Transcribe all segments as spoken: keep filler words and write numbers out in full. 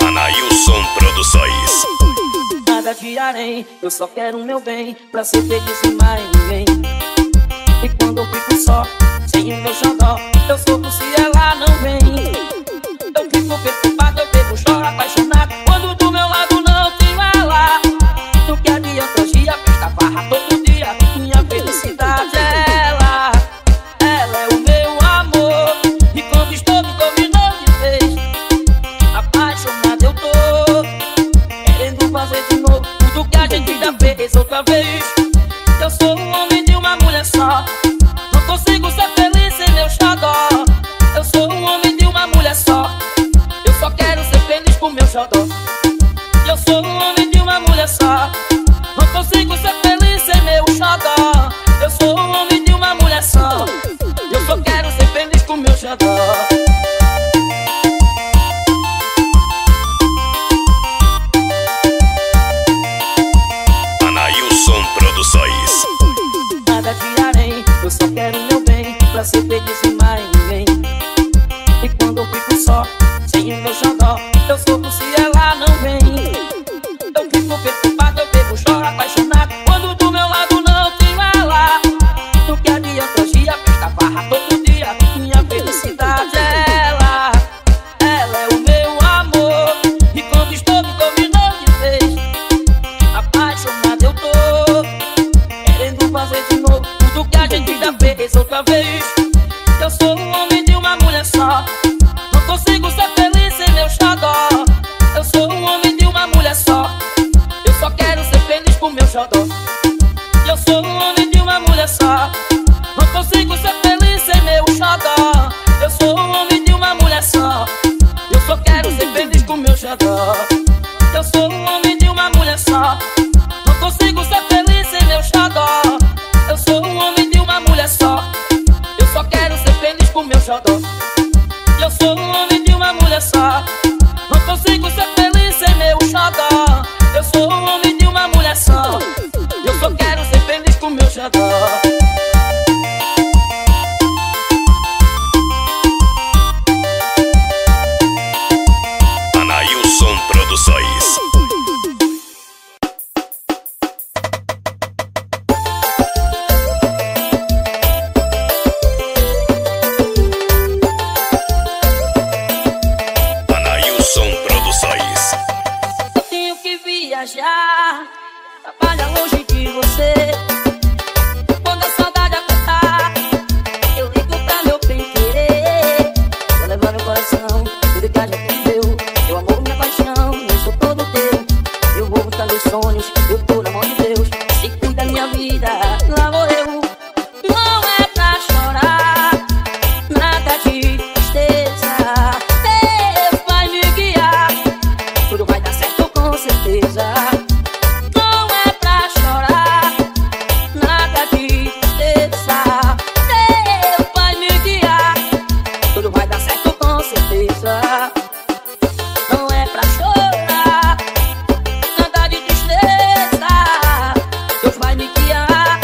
Anailson Produções. Nada de harém, eu só quero o meu bem, pra ser feliz e mais ninguém. E quando eu fico só, sem o meu xodó, eu sofro se ela não vem. Eu fico perturbado, eu bebo, choro, apaixonado, quando do meu lado não tem ela. Do que adianta hoje a festa, barra todo dia, minha felicidade é ela. Ela é o meu amor, me conquistou, me dominou de vez. Apaixonado eu tô, querendo fazer de novo tudo que a gente já fez outra vez. Eu sou um homem de uma mulher só, não consigo ser feliz sem meu xodó. Eu sou um homem de uma mulher só, eu só quero ser feliz com meu xodó. Eu sou um homem de uma mulher só, não consigo ser feliz sem meu xodó. Eu sou um homem de uma mulher só, eu só quero ser feliz com meu xodó. Nada de harém, eu só quero o meu bem, pra ser feliz e mais ninguém. E quando eu fico só, sem o meu xodó, eu sofro se ela não vem. Eu fico perturbado, eu bebo, choro, apaixonado, quando do meu lado não tem ela. Do que adianta hoje a festa, barra todo dia, minha felicidade é ela. Ela é o meu amor, me conquistou, me dominou de vez. Apaixonado eu tô, querendo fazer de novo tudo que a gente já fez outra vez. Eu sou um homem de uma mulher só, não consigo ser feliz sem meu xodó. Eu sou um homem de uma mulher só, eu só quero ser feliz com meu xodó. Eu sou um homem de uma mulher só, não consigo ser feliz sem meu xodó. Eu sou um homem de uma mulher só, eu só quero ser feliz com meu xodó. Eu sou um homem de uma mulher só, não consigo ser feliz sem meu xodó. Eu sou um homem de uma mulher só, eu só quero ser feliz com meu xodó. Eu sou um homem de uma mulher só, não consigo ser feliz sem meu xodó. Eu sou um homem de uma mulher só, eu só quero ser feliz com meu xodó. Anailson Produções. Viajar, trabalha longe de você. Quando a saudade apertar, eu ligo pra meu bem querer. Vou levar no coração tudo que a gente deu, meu amor, minha paixão, eu sou todo teu. Eu vou buscar meus sonhos, eu tô na mão de Deus. Se cuida da minha vida, lá vou eu. Não é pra chorar, nada de tristeza, Deus vai me guiar, tudo vai dar certo com certeza. Vai me guiar.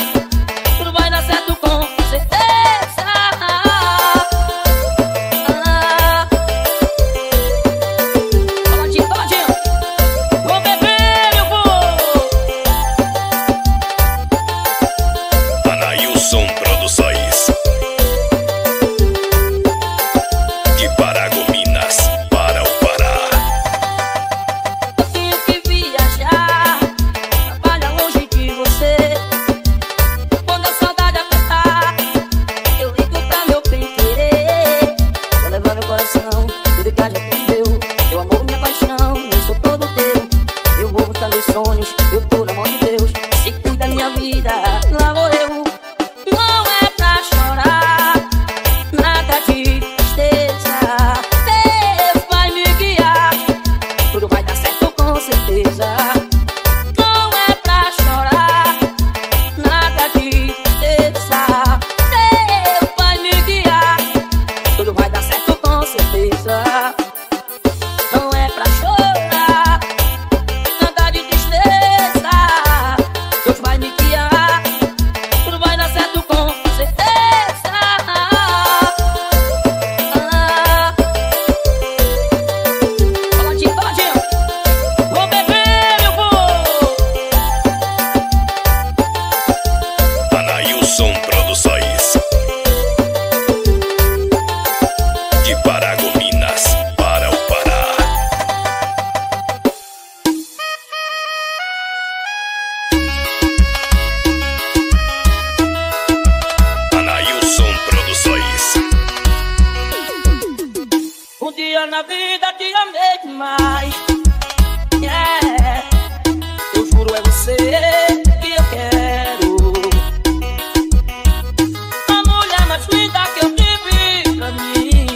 vida, te amei demais. Yeah. Eu juro, é você que eu quero. A mulher mais linda que eu tive pra mim.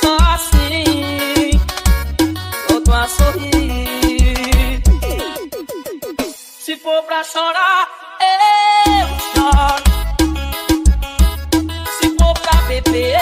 Só assim, volto a sorrir. Se for pra chorar, eu choro. Se for pra beber,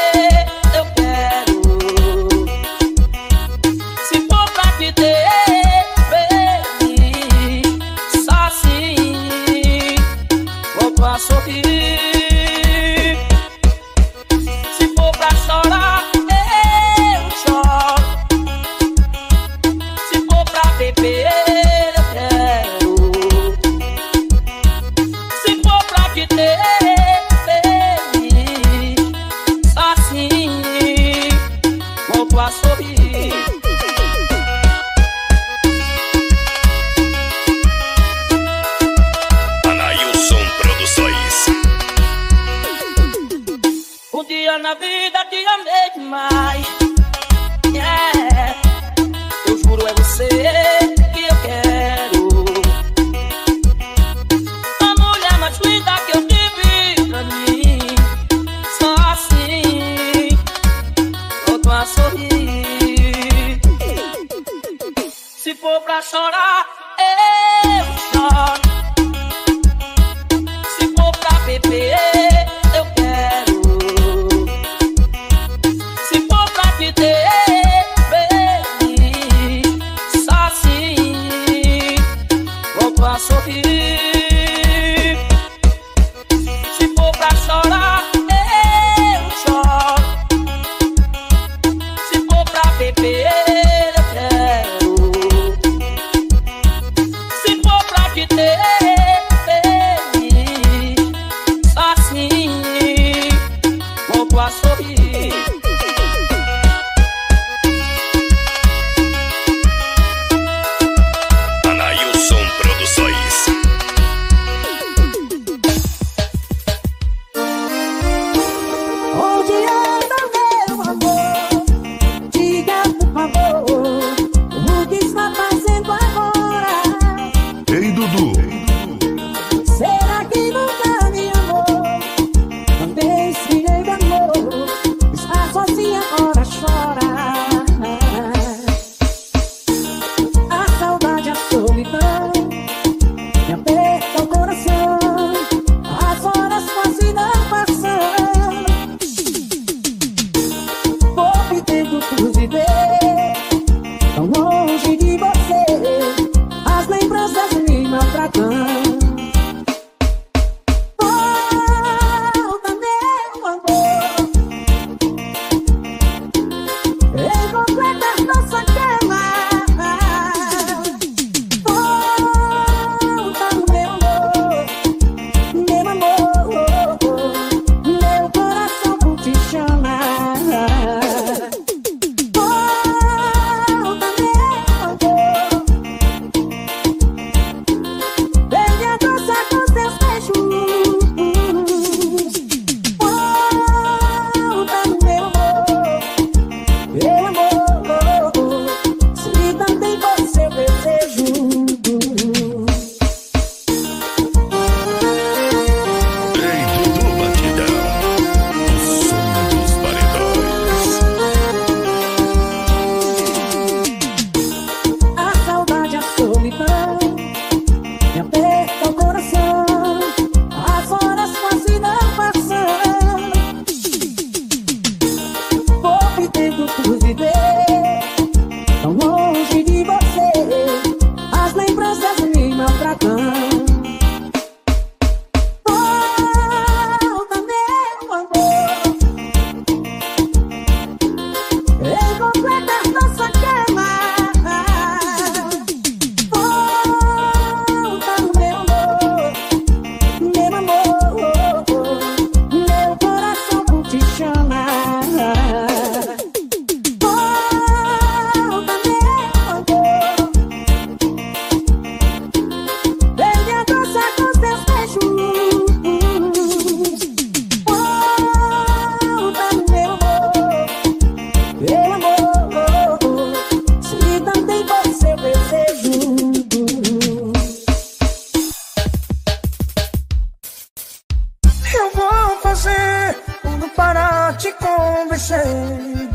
te convencer.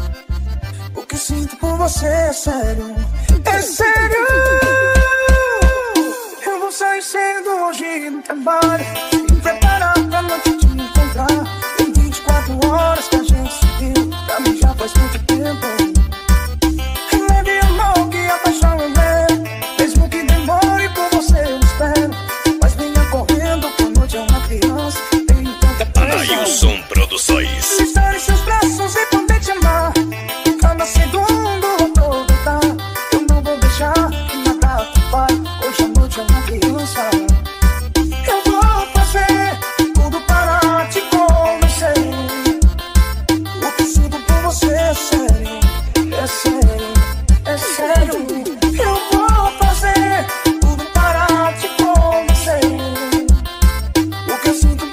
O que sinto por você é sério, é sério. Eu vou sair cedo hoje do trabalho, me preparar pra noite de me encontrar. Tem vinte e quatro horas que a gente se viu, pra mim já faz muito tempo. Anailson Produções. Estar em seus braços e poder te amar, cada segundo aproveitar. Eu não vou deixar nada acabar, hoje a noite é uma criança. Eu vou fazer tudo para te convencer. O que sinto por você é sério, é sério, é sério. Eu vou fazer tudo para te convencer. O que eu sinto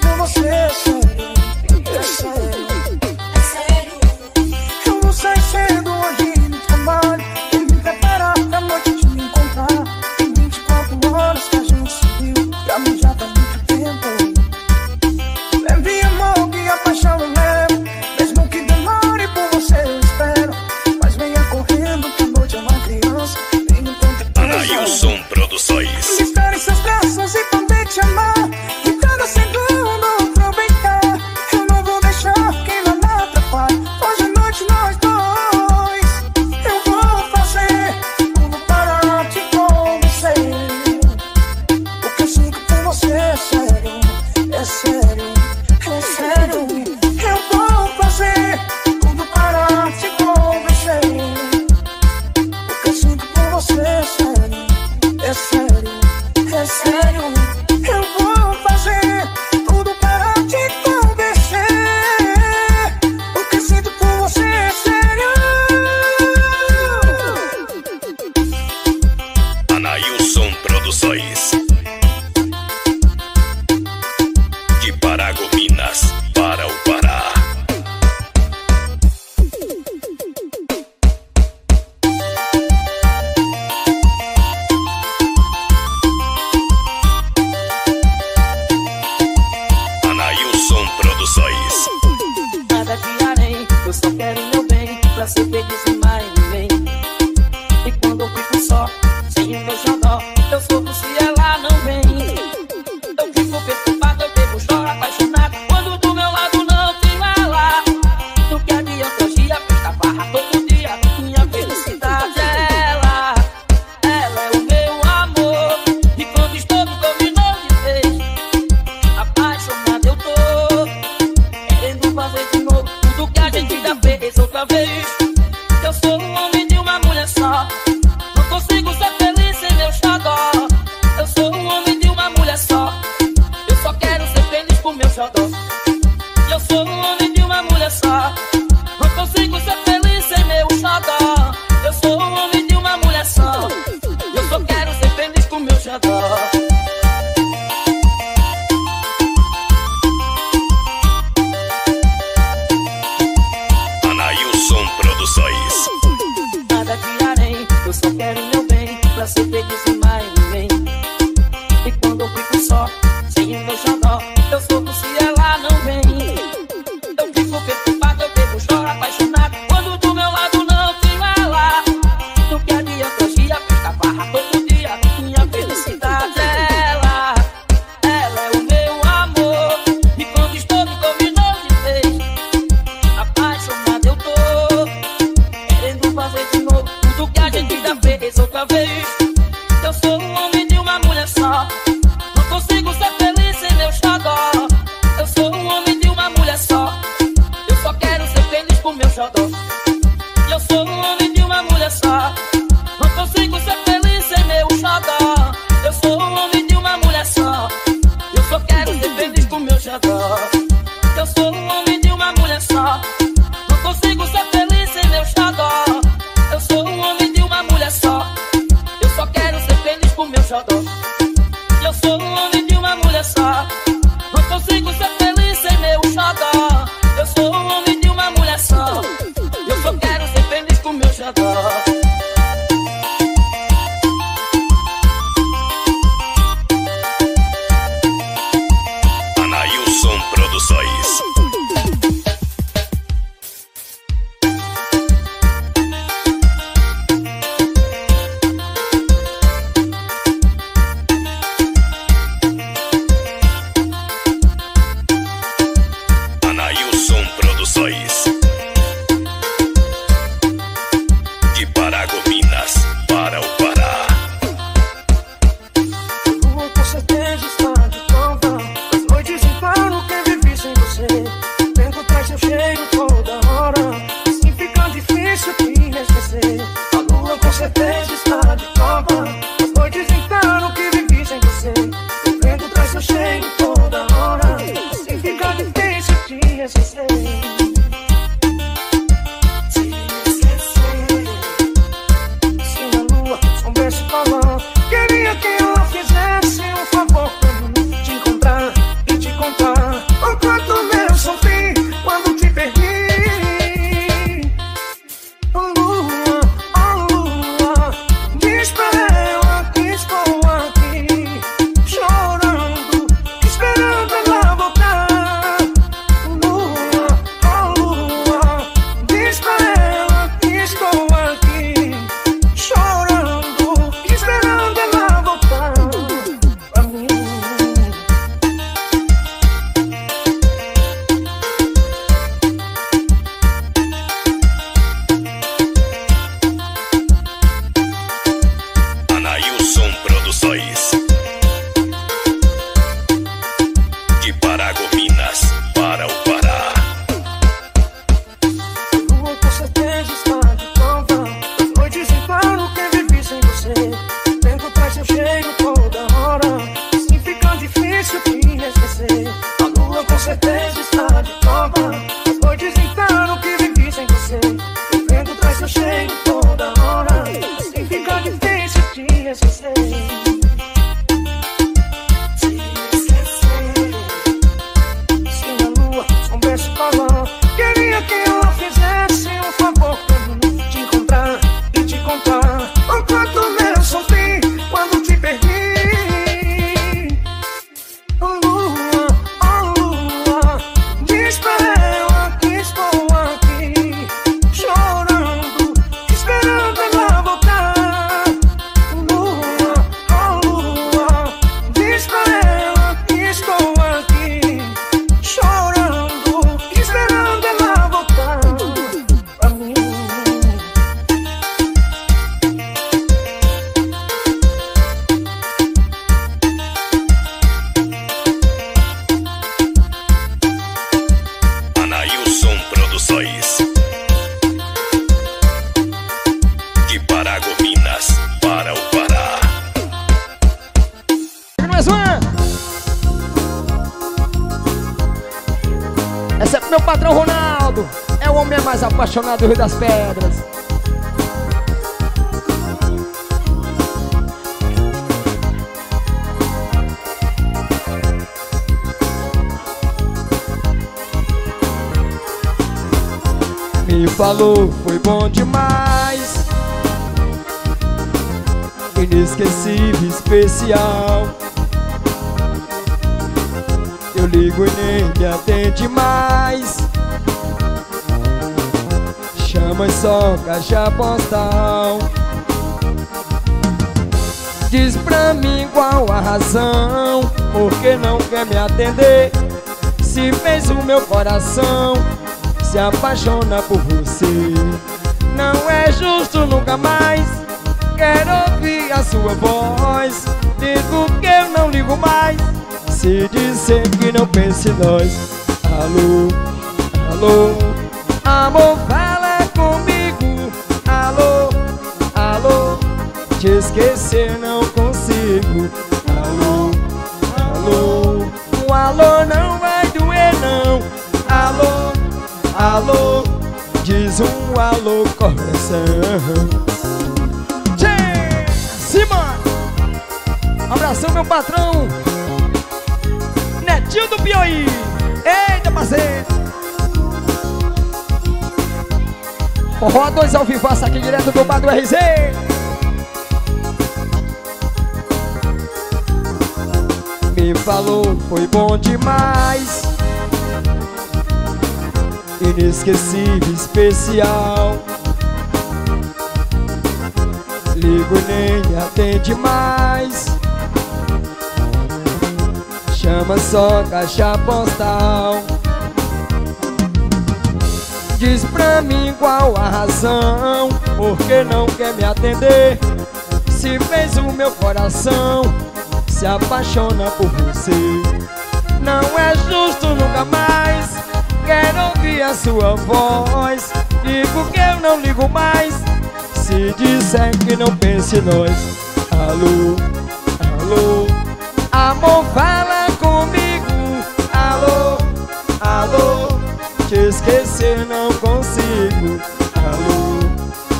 por você é sério. eu chego toda hora, e fica difícil de esquecer. Se esquecer, se na lua soubesse falar, queria que eu fizesse um favor pra mim, te encontrar e te contar o quanto eu sofri quando te perdi. Oh lua, oh lua, diz pra ela que estou aqui chorando, esperando ela voltar. Lua, oh lua, diz pra ela que estou aqui chorando, esperando ela voltar pra mim. Anailson Produções, de Paragominas para o Pará. Lua, com certeza está de prova, as noites em claro que vivi sem você. Tempo traz seu cheiro toda hora, assim fica difícil de esquecer. A lua com certeza está de prova, as noites em claro que vivi sem você. O vento traz seu cheiro toda hora, assim fica difícil de esquecer. Se esquecer, se na lua soubesse falar, queria que ela fizesse um favor pra mim, te encontrar e te contar o quanto eu sofri quando te perdi. Oh lua, oh lua, diz pra ela que estou aqui chorando, esperando ela voltar. Lua, oh lua, diz pra ela que estou aqui chorando, esperando ela voltar pra mim. Anailson Produções, de Paragominas para o Pará. Mais uma. Essa é pro meu patrão Ronaldo, é o homem mais apaixonado do Rio das Pedras. Me falou, foi bom demais, inesquecível, especial. Eu ligo e nem me atende mais, chama e só caixa postal. Diz pra mim qual a razão, porque não quer me atender, se fez o meu coração, se apaixona por você. Não é justo nunca mais, quero ouvir a sua voz. Digo que eu não ligo mais, se dizer que não pense em nós. Alô, alô, amor, fala comigo. Alô, alô, te esquecer não consigo. Alô, alô, o alô não vai doer não. Alô, alô, diz um alô coração. Tchê, cima. Abração meu patrão Netinho do Piauí. Eita parceiro, Forró dois ao vivaço aqui direto do bar do R Z. Me falou, foi bom demais, inesquecível, especial. Ligo nem atende mais, chama só caixa postal. Diz pra mim qual a razão, porque não quer me atender, se fez o meu coração, se apaixona por você. Não é justo nunca mais, quero ouvir a sua voz. Digo que eu não ligo mais, se disser que não pense em nós. Alô, alô, amor, fala dizer não consigo. Alô,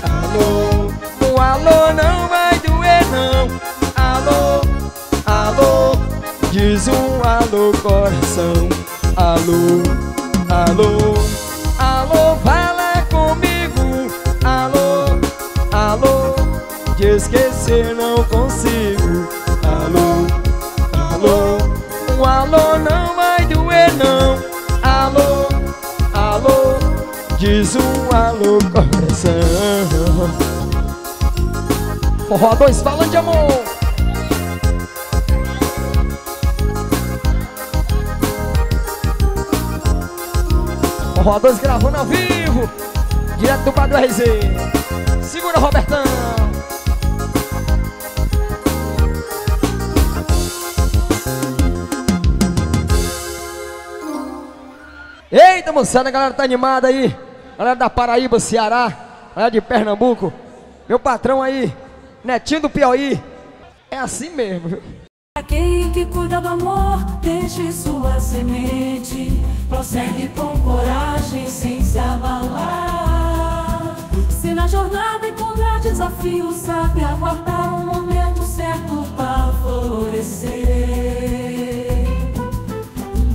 alô, o alô não vai doer não. Alô, alô, diz um alô coração. Alô, alô, alô, fala comigo. Alô, alô, te esquecer não consigo. Alô, alô, o alô não vai doer não. Alô, alô, diz um alô coração. Forró dois falando de amor. Forró dois gravando ao vivo, direto do quadro R Z. Segura, Robertão. Eita, moçada, a galera tá animada aí. Galera da Paraíba, Ceará, galera de Pernambuco. Meu patrão aí, Netinho do Piauí. É assim mesmo, viu? Quem que cuida do amor, deixe sua semente, prossegue com coragem sem se abalar. Se na jornada encontrar desafio, sabe aguardar o momento certo para florescer.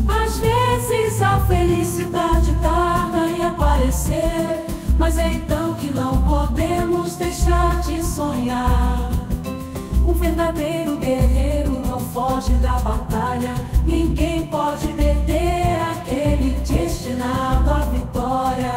Às vezes a felicidade tarda em aparecer, mas é então que não podemos deixar de sonhar. Um verdadeiro guerreiro não foge da batalha, ninguém pode deter aquele destinado à vitória.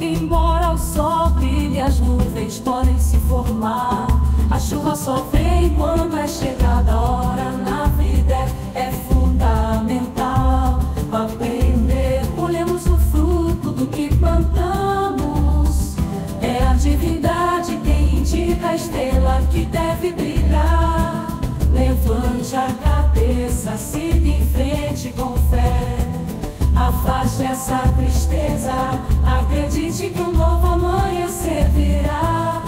Embora o sol brilhe, as nuvens podem se formar, a chuva só vem quando é chegada a hora. Na vida é fundamental aprender, colhemos o fruto do que plantamos. É a divindade quem indica a estrela que deve brilhar. Levante a cabeça, siga em frente com fé. Afaste essa tristeza, acredite que um novo amanhecer virá.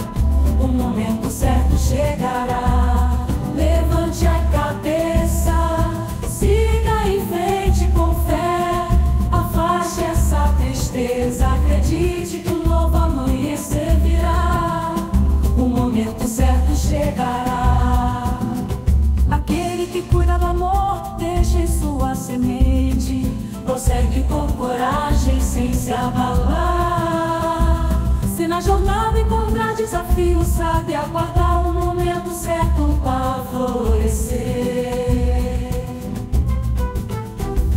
O momento certo chegará. Levante a cabeça, siga em frente com fé. Afaste essa tristeza, acredite que um novo amanhecer virá. O momento certo chegará. Aquele que cuida do amor, deixe sua semente, prossegue com coragem sem se abalar. Se na jornada encontrar desafio, sabe aguardar o momento certo para florescer.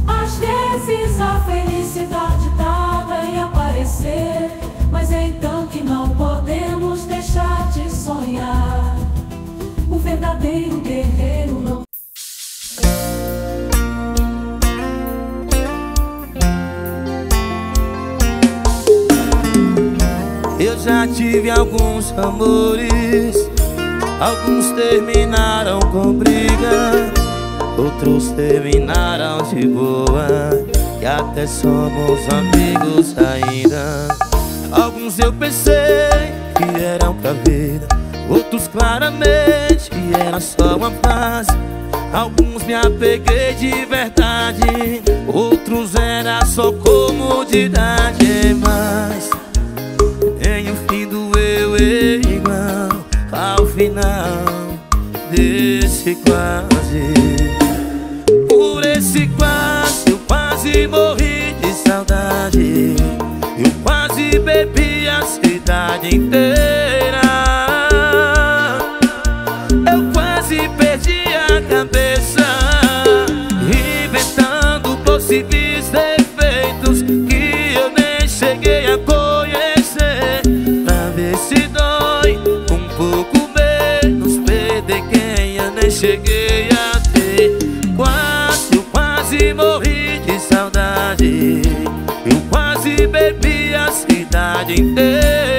Às vezes a felicidade tarda em aparecer, mas é então que não podemos deixar de sonhar. O verdadeiro guerreiro não. Eu já tive alguns amores, alguns terminaram com briga, outros terminaram de boa, e até somos amigos ainda. Alguns eu pensei que eram pra vida, outros claramente que era só uma fase. Alguns me apeguei de verdade, outros era só comodidade. Mas em um fim doeu igual ao final desse quase. Por esse quase eu quase morri de saudade, eu quase bebi a cidade inteira. Cabeça, inventando possíveis defeitos que eu nem cheguei a conhecer, pra ver se dói um pouco menos perder quem eu nem cheguei a ter. Quase, eu quase morri de saudade, eu quase bebi a cidade inteira.